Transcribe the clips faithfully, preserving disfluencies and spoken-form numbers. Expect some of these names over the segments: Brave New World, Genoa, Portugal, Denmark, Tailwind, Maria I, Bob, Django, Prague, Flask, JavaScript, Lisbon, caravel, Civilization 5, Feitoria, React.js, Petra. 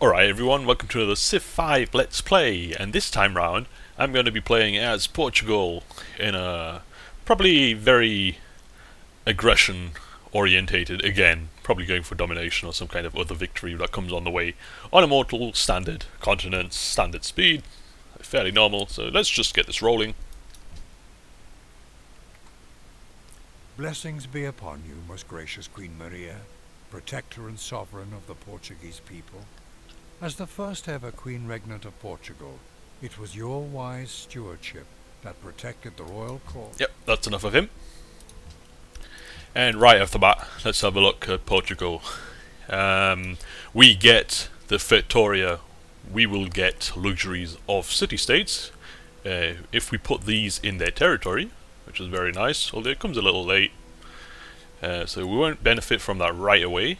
Alright everyone, welcome to the Civ five Let's Play, and this time round I'm going to be playing as Portugal in a probably very aggression orientated again, probably going for domination or some kind of other victory that comes on the way on a mortal standard continents, standard speed, fairly normal, so let's just get this rolling. Blessings be upon you, most gracious Queen Maria, protector and sovereign of the Portuguese people. As the first ever Queen Regnant of Portugal, it was your wise stewardship that protected the royal court. Yep, that's enough of him. And right off the bat, let's have a look at Portugal. Um, we get the Feitoria. We will get luxuries of city-states uh, if we put these in their territory, which is very nice, although it comes a little late. Uh, so we won't benefit from that right away.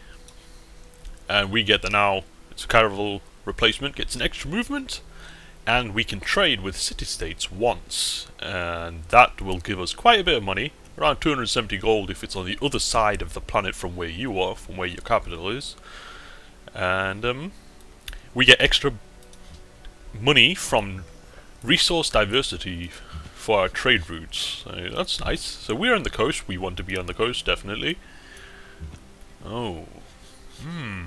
And we get the now... So caravel replacement gets an extra movement, and we can trade with city-states once, and that will give us quite a bit of money, around two hundred seventy gold if it's on the other side of the planet from where you are, from where your capital is. And um, we get extra money from resource diversity for our trade routes, so that's nice. So we're on the coast, we want to be on the coast, definitely. Oh, hmm...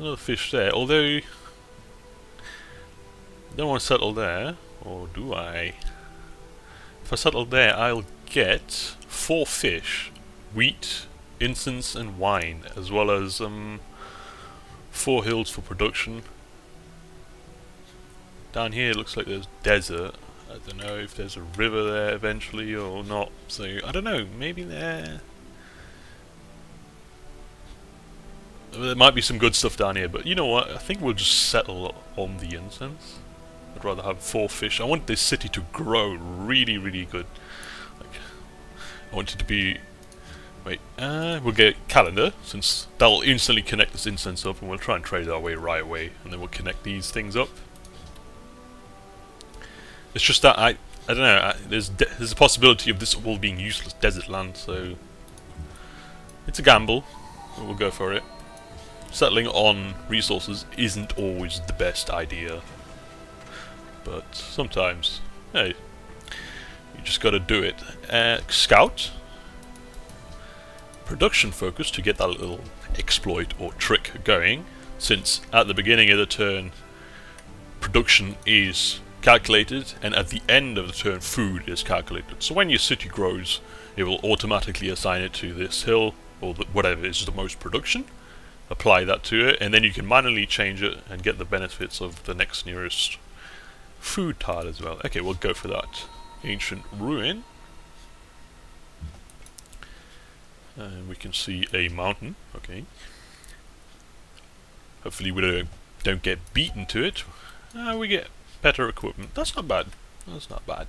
another fish there, although don't want to settle there, or do I? If I settle there, I'll get four fish, wheat, incense and wine, as well as um, four hills for production. Down here it looks like there's desert. I don't know if there's a river there eventually or not, so I don't know, maybe there... There might be some good stuff down here, but you know what? I think we'll just settle on the incense. I'd rather have four fish. I want this city to grow really, really good. Like, I want it to be... Wait, uh, we'll get calendar, since that'll instantly connect this incense up, and we'll try and trade our way right away, and then we'll connect these things up. It's just that I... I don't know, I, there's, de there's a possibility of this all being useless desert land, so... It's a gamble, but we'll go for it. Settling on resources isn't always the best idea, but sometimes, hey, you just gotta do it. Uh, scout, production focus to get that little exploit or trick going, since at the beginning of the turn production is calculated and at the end of the turn food is calculated. So when your city grows it will automatically assign it to this hill or the, whatever is the most production. Apply that to it, and then you can manually change it and get the benefits of the next nearest food tile as well. Okay, we'll go for that. Ancient Ruin. And we can see a mountain. Okay. Hopefully we don't, don't get beaten to it. Uh, we get better equipment. That's not bad. That's not bad.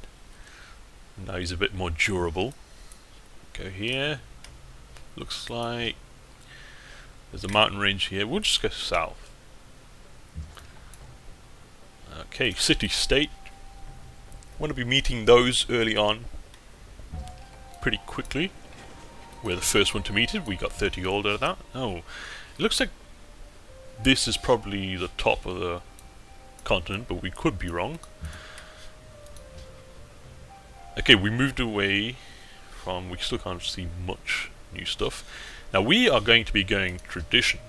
Now he's a bit more durable. Go here. Looks like... There's a mountain range here. We'll just go south. Okay, city-state. Want to be meeting those early on pretty quickly. We're the first one to meet it. We got thirty gold out of that. Oh, it looks like this is probably the top of the continent, but we could be wrong. Okay, we moved away from... We still can't see much new stuff. Now we are going to be going tradition.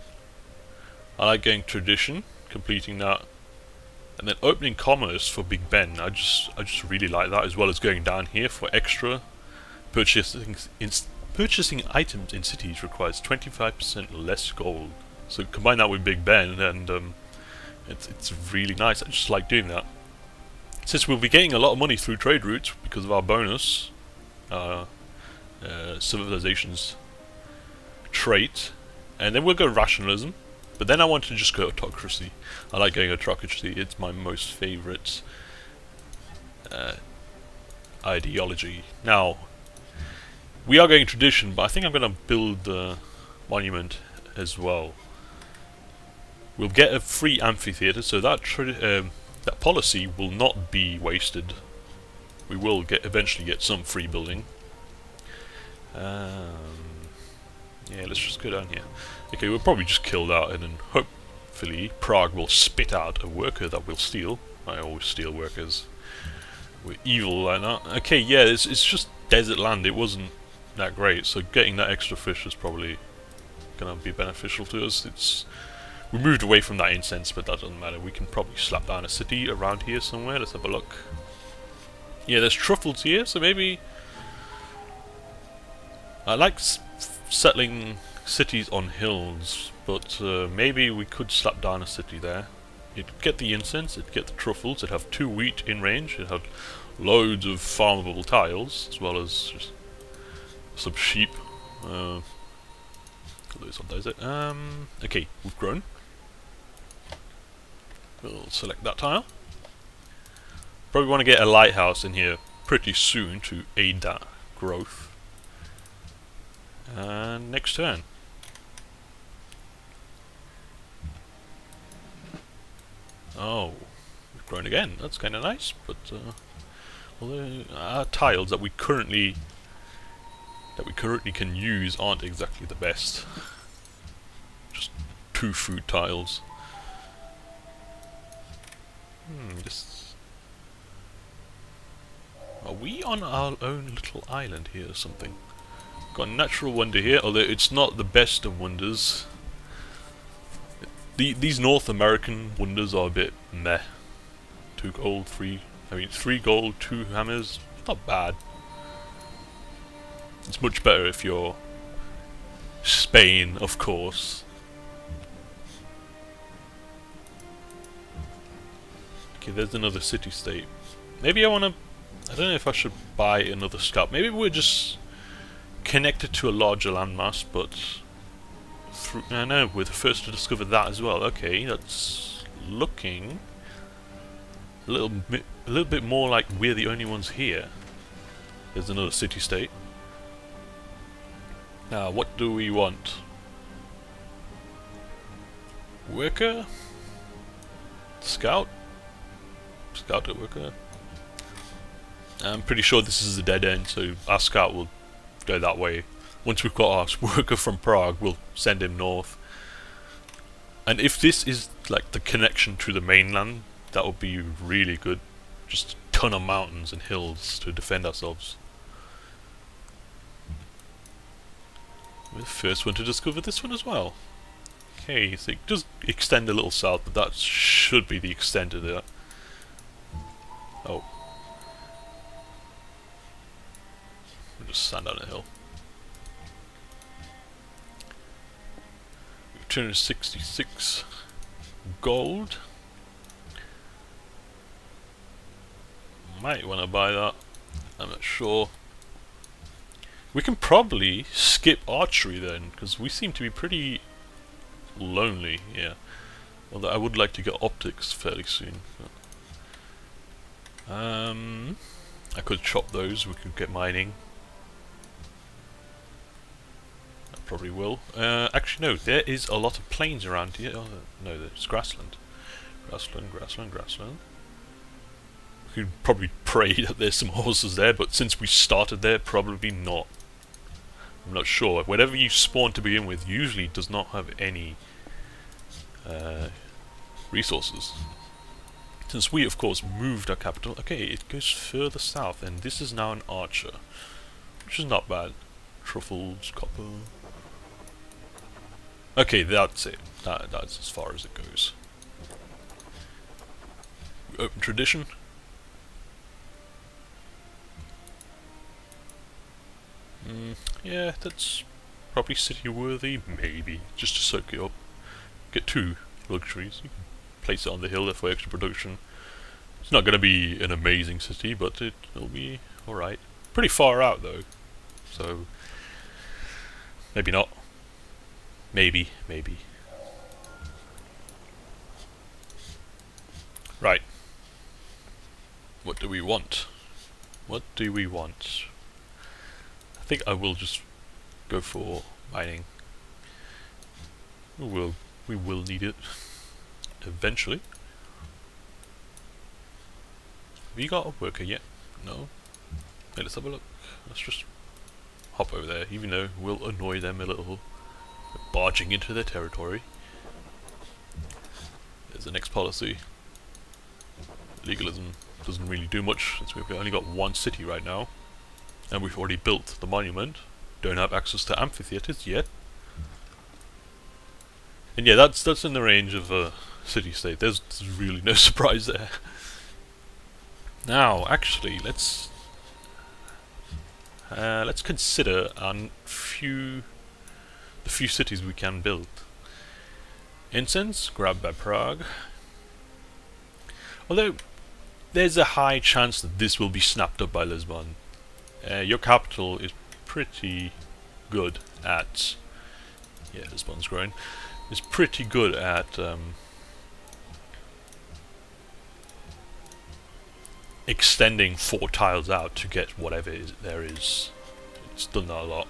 I like going tradition, completing that, and then opening commerce for Big Ben. I just, I just really like that, as well as going down here for extra purchasing. In, purchasing items in cities requires twenty-five percent less gold. So combine that with Big Ben, and um, it's it's really nice. I just like doing that. Since we'll be getting a lot of money through trade routes because of our bonus, uh, uh, civilizations. Trait, and then we'll go rationalism, but then I want to just go autocracy. I like going autocracy, it's my most favourite uh, ideology. Now, we are going tradition, but I think I'm going to build the monument as well. We'll get a free amphitheatre, so that, um, that policy will not be wasted. We will get eventually get some free building. Um, Yeah, let's just go down here. Okay, we'll probably just kill that and then hope hopefully Prague will spit out a worker that will steal. I always steal workers. We're evil right now. Okay, yeah, it's, it's just desert land. It wasn't that great, so getting that extra fish is probably gonna be beneficial to us. It's we moved away from that incense, but that doesn't matter. We can probably slap down a city around here somewhere. Let's have a look. Yeah, there's truffles here, so maybe I like s settling cities on hills, but uh, maybe we could slap down a city there. It'd get the incense, it'd get the truffles, it'd have two wheat in range, it'd have loads of farmable tiles, as well as just some sheep. Uh, um, okay, we've grown. We'll select that tile. Probably want to get a lighthouse in here pretty soon to aid that growth. And next turn. Oh, we've grown again. That's kind of nice, but uh, well, our tiles that we currently that we currently can use aren't exactly the best. Just two food tiles. Hmm. This are we on our own little island here or something? Got a natural wonder here, although it's not the best of wonders. The, these North American wonders are a bit meh. Two gold, three... I mean, three gold, two hammers. Not bad. It's much better if you're... Spain, of course. Okay, there's another city-state. Maybe I wanna... I don't know if I should buy another scalp. Maybe we're just... connected to a larger landmass, but... I know, we're the first to discover that as well. Okay, that's looking a little bit, a little bit more like we're the only ones here. There's another city-state. Now, what do we want? Worker? Scout? Scout at worker? I'm pretty sure this is a dead end, so our scout will go that way. Once we've got our worker from Prague, we'll send him north. And if this is like the connection to the mainland, that would be really good. Just a ton of mountains and hills to defend ourselves. We're the first one to discover this one as well. Okay, so it does extend a little south, but that should be the extent of that. Oh. We'll just stand down a hill. two hundred sixty-six gold. Might want to buy that. I'm not sure. We can probably skip archery then, because we seem to be pretty lonely here. Although I would like to get optics fairly soon. Um, I could chop those. We could get mining. Probably will. Uh, actually, no, there is a lot of plains around here. Oh, no, there's grassland. Grassland, grassland, grassland. We could probably pray that there's some horses there, but since we started there, probably not. I'm not sure. Whatever you spawn to begin with usually does not have any uh, resources. Since we, of course, moved our capital. Okay, it goes further south, and this is now an archer, which is not bad. Truffles, copper. Okay, that's it. That, that's as far as it goes. Open tradition. Mm, yeah, that's probably city worthy, maybe. Just to soak it up. Get two luxuries. You can place it on the hill there for extra production. It's not going to be an amazing city, but it, it'll be alright. Pretty far out though, so maybe not. Maybe, maybe. Right. What do we want? What do we want? I think I will just go for mining. We will, we will need it eventually. Have you got a worker yet? No? Hey, let's have a look. Let's just hop over there, even though we'll annoy them a little. Barging into their territory. the next policy. Legalism doesn't really do much since we've only got one city right now, and we've already built the monument. Don't have access to amphitheaters yet. And yeah, that's that's in the range of a city-state. There's, there's really no surprise there. Now, actually, let's uh, let's consider our few the few cities we can build. Incense grabbed by Prague. Although there's a high chance that this will be snapped up by Lisbon. Uh, your capital is pretty good at. Yeah, this one's growing. It's pretty good at um, extending four tiles out to get whatever is, there is. It's done a lot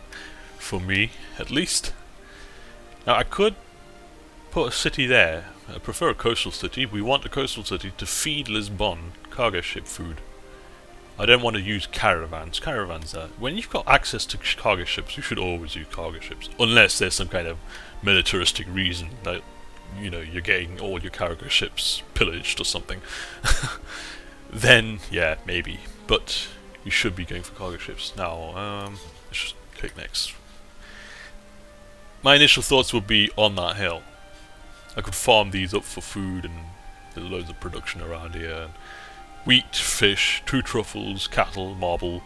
for me, at least. Now I could put a city there. I prefer a coastal city. We want a coastal city to feed Lisbon cargo ship food. I don't want to use caravans. Caravans are... When you've got access to cargo ships, you should always use cargo ships. Unless there's some kind of militaristic reason that, you know, you're getting all your cargo ships pillaged or something. Then, yeah, maybe. But you should be going for cargo ships. Now, um, let's just click next. My initial thoughts would be on that hill. I could farm these up for food, and there's loads of production around here. And wheat, fish, two truffles, cattle, marble.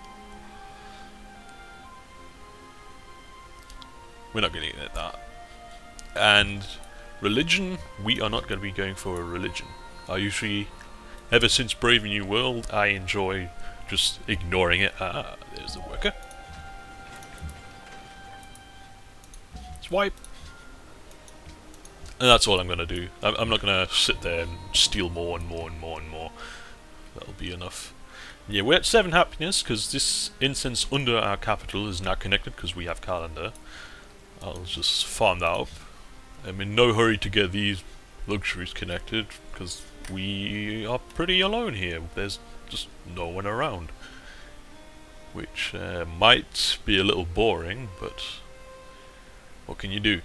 We're not going to get that. And religion, we are not going to be going for a religion. I usually, ever since Brave New World, I enjoy just ignoring it. Ah, there's the worker. Swipe. And that's all I'm going to do. I'm, I'm not going to sit there and steal more and more and more and more. That'll be enough. Yeah, we're at seven happiness because this incense under our capital is now connected because we have calendar. I'll just farm that up. I'm in no hurry to get these luxuries connected because we are pretty alone here. There's just no one around, which uh, might be a little boring, but what can you do?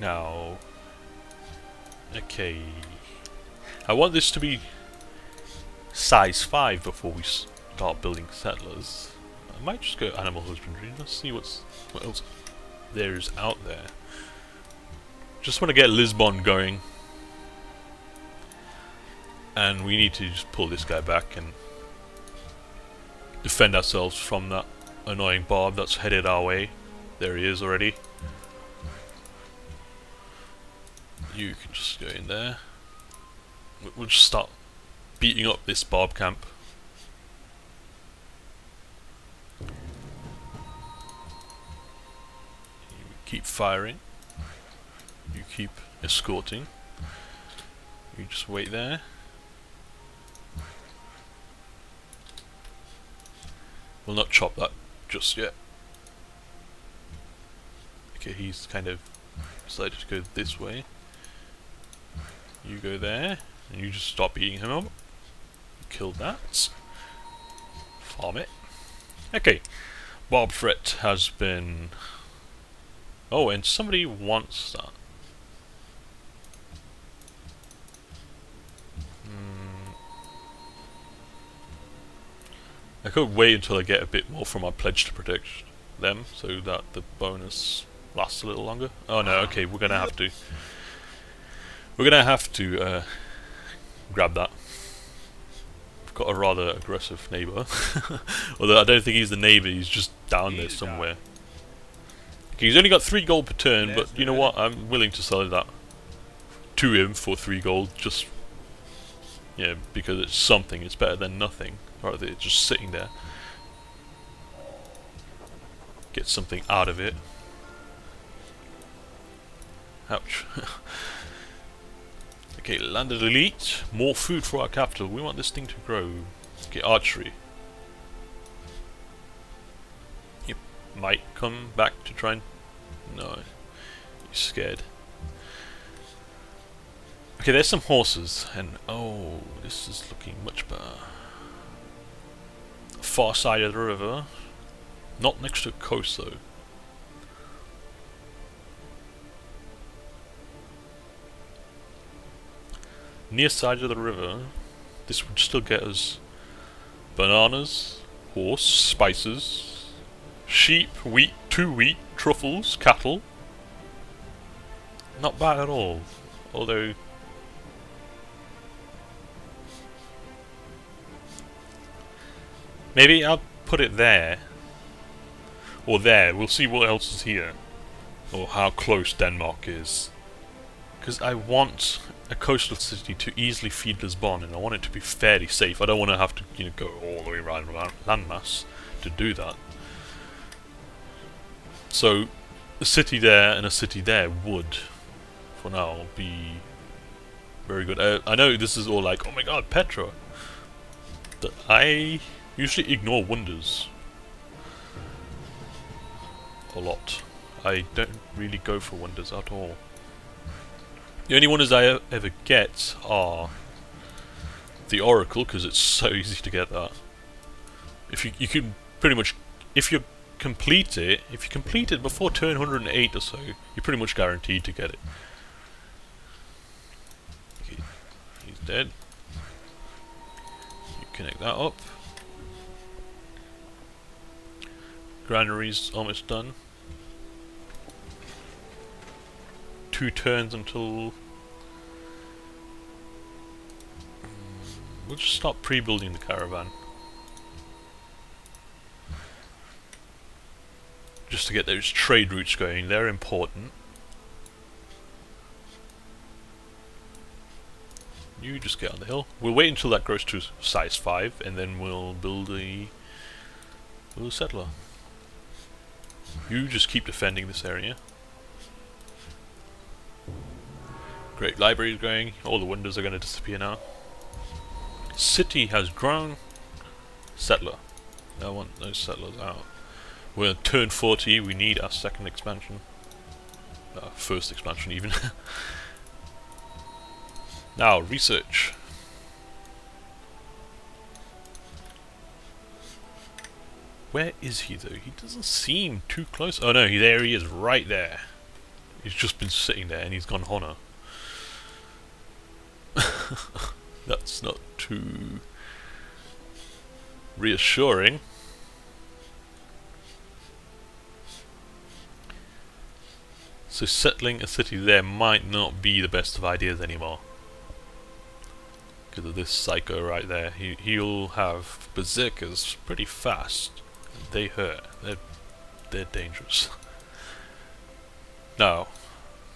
Now, okay. I want this to be size five before we start building settlers. I might just go animal husbandry. Let's see what's what else there is out there. Just want to get Lisbon going, and we need to just pull this guy back and defend ourselves from that annoying Bob that's headed our way. There he is already. You can just go in there. We'll just start beating up this Bob camp. You keep firing. You keep escorting. You just wait there. We'll not chop that just yet. Okay, he's kind of decided to go this way. You go there. And you just stop eating him up. Kill that. Farm it. Okay. Bob Fret has been... Oh, and somebody wants that. Mm. I could wait until I get a bit more from our pledge to protect them, so that the bonus lasts a little longer. Oh no, okay, we're gonna have to... We're gonna have to... Uh, grab that. We've got a rather aggressive neighbour. Although I don't think he's the neighbour, he's just down he there somewhere. Down. Okay, he's only got three gold per turn, There's but you know there. what? I'm willing to sell that to him for three gold, just yeah, because it's something. It's better than nothing, rather than it's just sitting there. Get something out of it. Ouch. Okay, landed elite. More food for our capital. We want this thing to grow. Okay, archery. You might come back to try and... No. You're scared. Okay, there's some horses. And, oh, this is looking much better. Far side of the river. Not next to coast, though. near side of the river. This would still get us bananas, horse, spices, sheep, wheat, two wheat, truffles, cattle. Not bad at all, although maybe I'll put it there, or there, we'll see what else is here, or how close Denmark is, because I want a coastal city to easily feed Lisbon, and I want it to be fairly safe. I don't want to have to, you know, go all the way around landmass to do that. So a city there and a city there would, for now, be very good. I, I know this is all like, oh my god, Petra! But I usually ignore wonders a lot. I don't really go for wonders at all. The only wonders I ever get are the Oracle, because it's so easy to get that. If you, you can pretty much, if you complete it, if you complete it before turn one hundred and eight or so, you're pretty much guaranteed to get it. Okay, he's dead. You connect that up. Granary's almost done. Two turns until... We'll just start pre-building the caravan. Just to get those trade routes going, they're important. You just get on the hill. We'll wait until that grows to size five, and then we'll build a little settler. You just keep defending this area. Great library is going, all the windows are going to disappear now. City has grown. Settler. I want those settlers out. We're on turn forty, we need our second expansion. Our first expansion even. Now, research. Where is he though? He doesn't seem too close. Oh no, he, there he is, right there. He's just been sitting there and he's gone honor. That's not too reassuring. So settling a city there might not be the best of ideas anymore. Because of this psycho right there. He, he'll have berserkers pretty fast. They hurt. They're, they're dangerous. Now,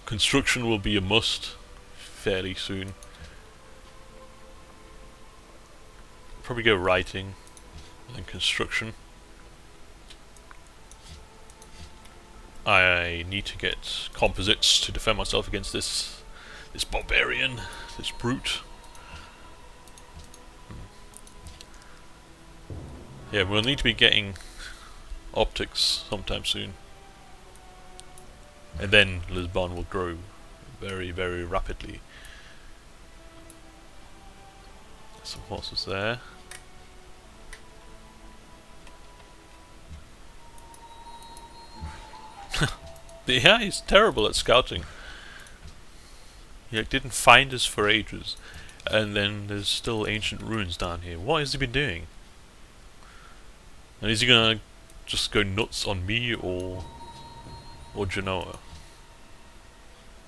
construction will be a must fairly soon. Probably go writing and construction. I need to get composites to defend myself against this this barbarian, this brute. Yeah, we'll need to be getting optics sometime soon. And then Lisbon will grow very, very rapidly. Some horses there. Yeah, he's terrible at scouting. He like, didn't find us for ages. And then there's still ancient ruins down here. What has he been doing? And is he gonna just go nuts on me or or Genoa?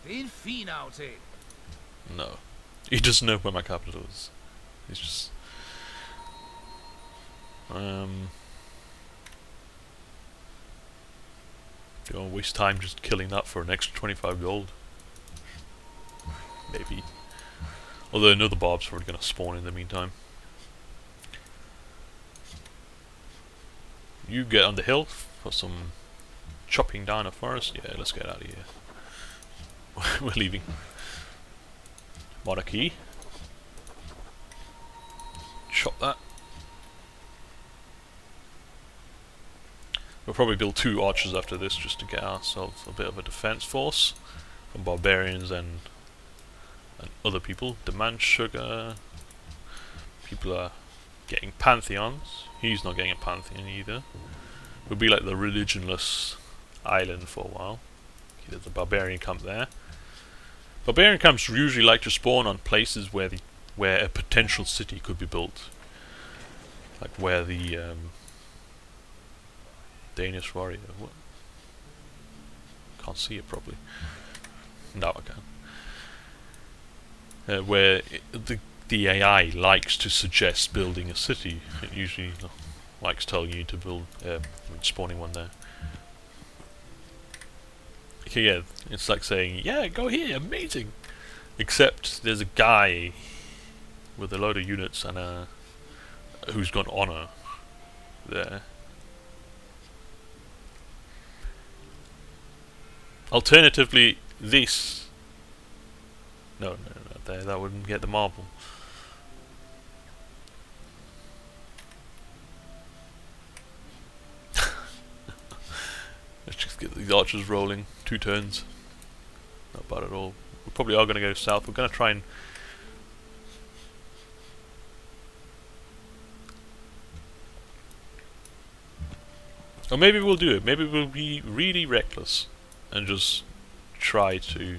No. He doesn't know where my capital is. He's just um don't waste time just killing that for an extra twenty-five gold. Maybe. Although another barb's probably going to spawn in the meantime. You get on the hill for some chopping down a forest. Yeah, let's get out of here. We're leaving. Monarchy. Chop that. We'll probably build two archers after this just to get ourselves a bit of a defense force from barbarians and and other people. Demand sugar. People are getting pantheons. He's not getting a pantheon either. We'll be like the religionless island for a while. Okay, there's a barbarian camp there. Barbarian camps usually like to spawn on places where the where a potential city could be built, like where the um, Danish warrior. What? Can't see it probably. No, I can. Uh, where it, the the A I likes to suggest building a city. It usually likes telling you to build, uh, spawning one there. Okay, yeah, it's like saying, yeah, go here, amazing! Except there's a guy with a load of units and a... who's got honor there. Alternatively, this... No, no, no, there, that wouldn't get the marble. Let's just get these archers rolling. Two turns. Not bad at all. We probably are going to go south. We're going to try and... Or maybe we'll do it. Maybe we'll be really reckless and just try to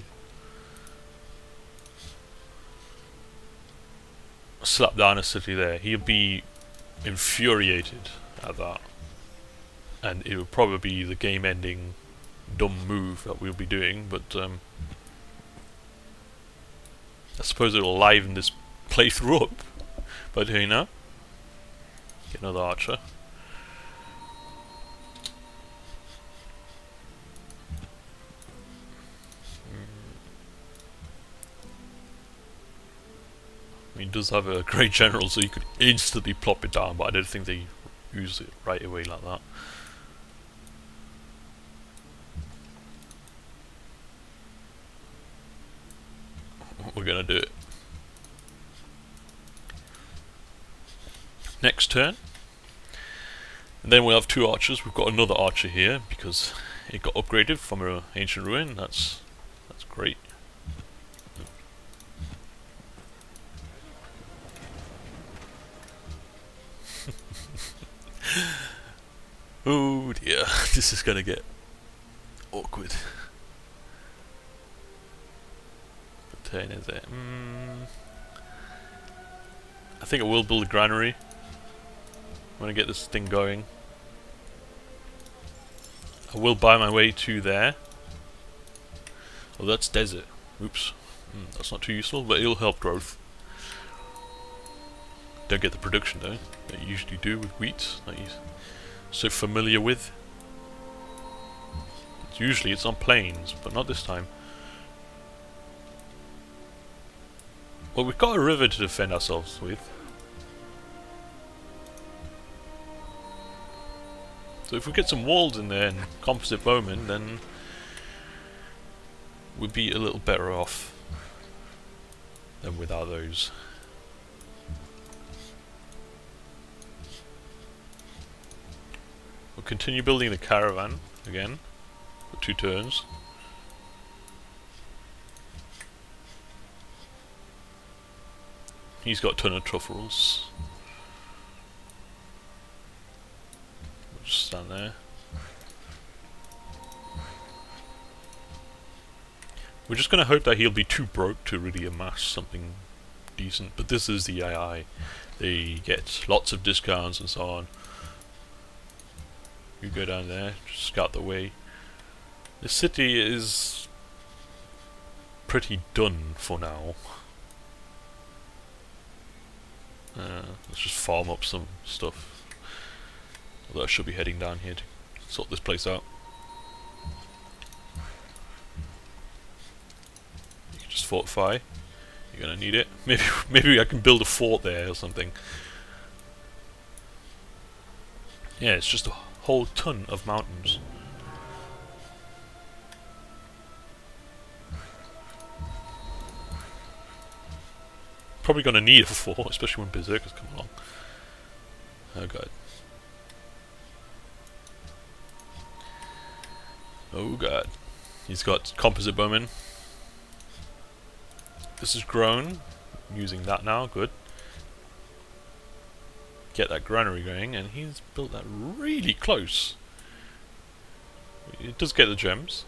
slap down a city there. He'll be infuriated at that. And it will probably be the game-ending dumb move that we'll be doing, but um, I suppose it'll liven this playthrough up by doing that. Get another archer. I mean, it does have a great general, so you could instantly plop it down, but I don't think they use it right away like that. We're gonna do it. Next turn. And then we'll have two archers. We've got another archer here because it got upgraded from an ancient ruin. That's that's great. Oh dear, this is gonna get awkward. Turn is it? Mm. I think I will build a granary. I'm gonna get this thing going. I will buy my way to there. Oh, that's desert. Oops, mm, that's not too useful, but it'll help growth. Don't get the production though that you usually do with wheat that you're so familiar with. It's usually it's on plains, but not this time. Well, we've got a river to defend ourselves with. So if we get some walls in there and composite bowmen, then we'd be a little better off than without those. We'll continue building the caravan again for two turns. He's got a ton of truffles. We'll just stand there. We're just going to hope that he'll be too broke to really amass something decent, but this is the A I. They get lots of discounts and so on. You go down there, just scout the way. The city is pretty done for now. Uh, let's just farm up some stuff. Although I should be heading down here to sort this place out. You can just fortify. You're gonna need it. Maybe, maybe I can build a fort there or something. Yeah, it's just a whole ton of mountains. Probably going to need it for four, especially when berserkers come along. Oh god. Oh god. He's got composite bowmen. This is grown. I'm using that now, good. Get that granary going, and he's built that really close. It does get the gems.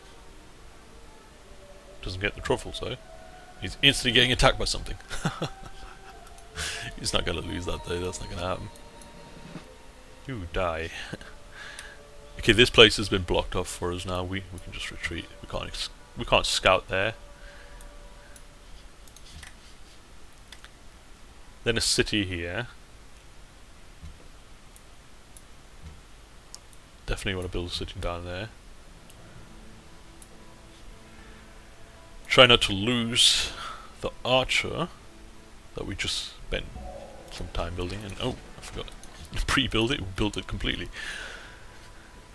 Doesn't get the truffles though. He's instantly getting attacked by something. He's not going to lose that though, that's not going to happen. You die. Okay, this place has been blocked off for us now. We we can just retreat. We can't ex we can't scout there. Then a city here. Definitely want to build a city down there. Try not to lose the archer that we just spent some time building. And oh, I forgot to pre-build it. We built it completely.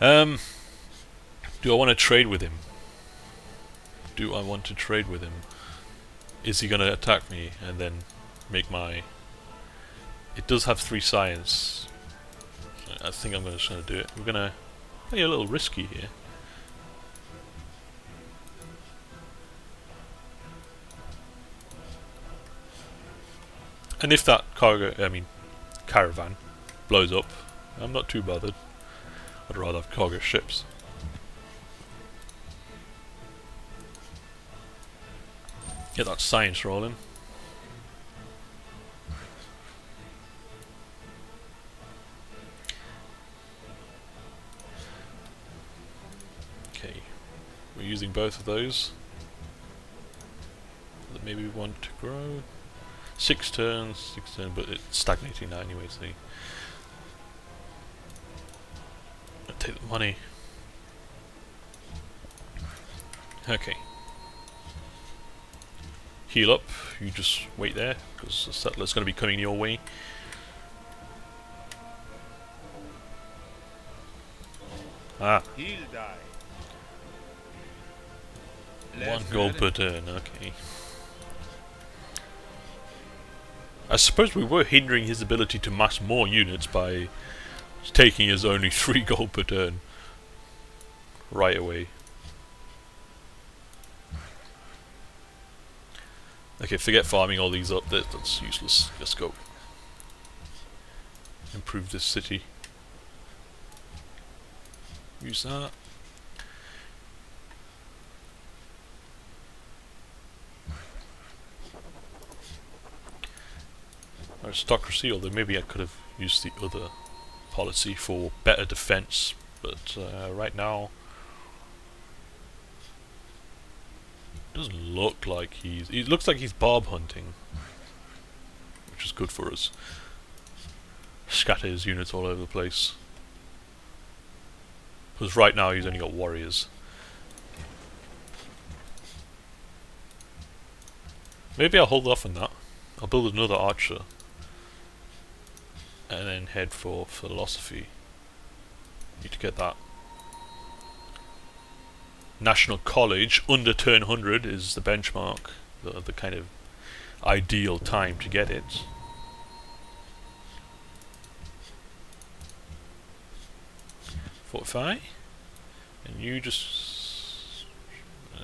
Um, do I want to trade with him? Do I want to trade with him? Is he going to attack me and then make my... It does have three science. I think I'm just going to do it. We're going to play a little risky here. And if that cargo, I mean, caravan blows up, I'm not too bothered. I'd rather have cargo ships. Get that science rolling. Okay, we're using both of those. Maybe we want to grow. Six turns, six turns, but it's stagnating now anyway, so... I'll take the money. Okay. Heal up, you just wait there, because the settler's going to be coming your way. Ah. He'll die. One gold per turn, okay. I suppose we were hindering his ability to mass more units by taking his only three gold per turn right away. Okay, forget farming all these up, that, that's useless. Let's go. Improve this city. Use that. Aristocracy, although maybe I could have used the other policy for better defense, but uh, right now it doesn't look like he's... It looks like he's barb hunting, which is good for us. Scatter his units all over the place. Because right now he's only got warriors. Maybe I'll hold off on that. I'll build another archer. And then head for philosophy. Need to get that. National College under turn one hundred is the benchmark, the, the kind of ideal time to get it. Fortify, and you just uh,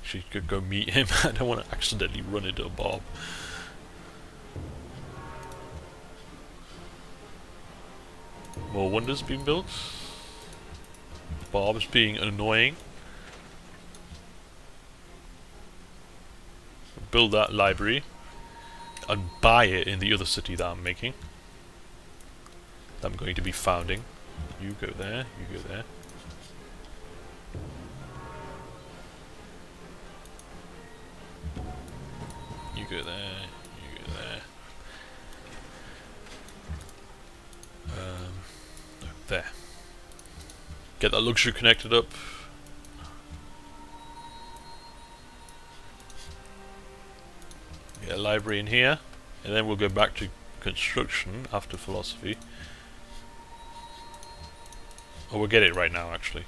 actually could go meet him. I don't want to accidentally run into a Bob. More wonders being built. Bob's being annoying. Build that library and buy it in the other city that I'm making. That I'm going to be founding. You go there, you go there. You go there, you go there. There. Get that luxury connected up. Get a library in here, and then we'll go back to construction after philosophy. Oh, we'll get it right now actually,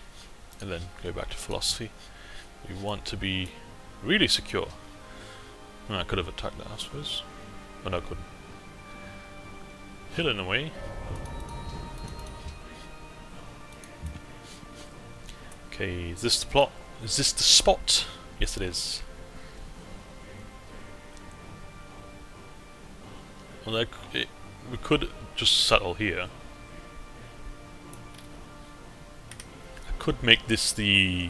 and then go back to philosophy. We want to be really secure. Oh, I could have attacked that, I suppose. Oh no, I couldn't. Healing away. Okay, is this the plot? Is this the spot? Yes, it is. Well, it, it, we could just settle here. I could make this the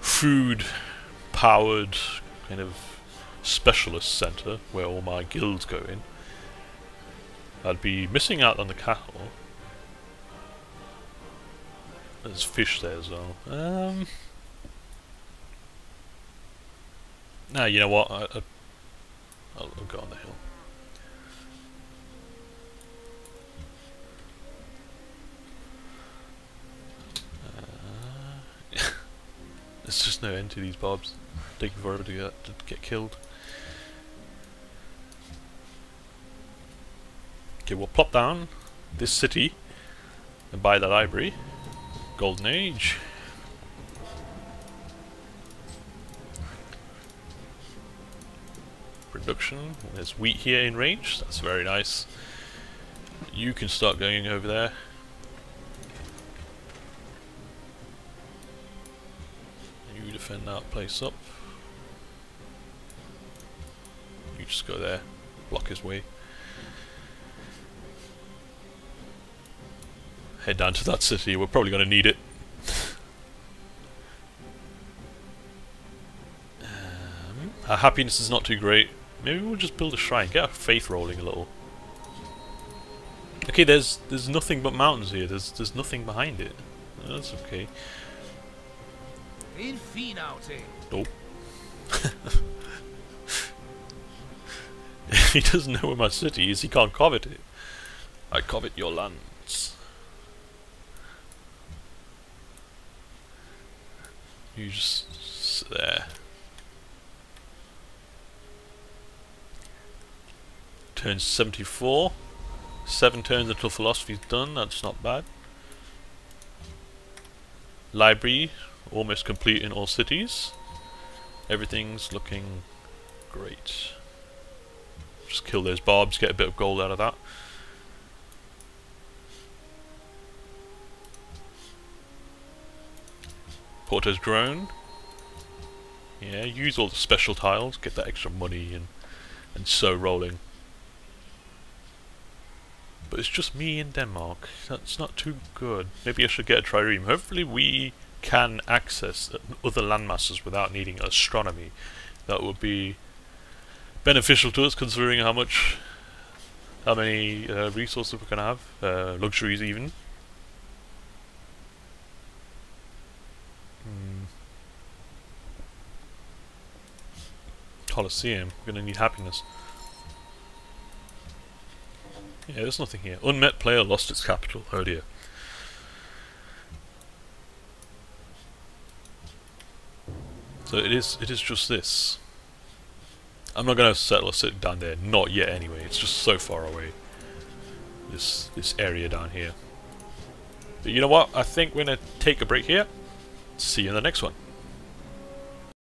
food powered kind of specialist centre where all my guilds go in, I'd be missing out on the cattle. There's fish there as well. Um, now nah, you know what? I, I, I'll, I'll go on the hill. Uh, there's just no end to these bobs. Taking forever to get to get killed. Okay, we'll plop down this city and buy the library. Golden Age. Production. There's wheat here in range. That's very nice. You can start going over there. You defend that place up. You just go there. Block his way. Head down to that city, we're probably going to need it. um, our happiness is not too great. Maybe we'll just build a shrine, get our faith rolling a little. Okay, there's there's nothing but mountains here, there's there's nothing behind it. That's okay. Nope. He doesn't know where my city is, he can't covet it. I covet your lands. You just sit there. Turn seventy-four. Seven turns until philosophy's done, that's not bad. Library, almost complete in all cities. Everything's looking great. Just kill those barbs, get a bit of gold out of that. Port has grown. Yeah, use all the special tiles, get that extra money and and so rolling. But it's just me in Denmark. That's not too good. Maybe I should get a trireme. Hopefully we can access other landmasses without needing astronomy. That would be beneficial to us considering how much, how many uh, resources we're gonna have, uh, luxuries even. Colosseum. We're going to need happiness. Yeah, there's nothing here. Unmet player lost its capital. Oh dear. So it is, it is just this. I'm not going to settle or sit down there. Not yet anyway. It's just so far away. This, this area down here. But you know what? I think we're going to take a break here. See you in the next one.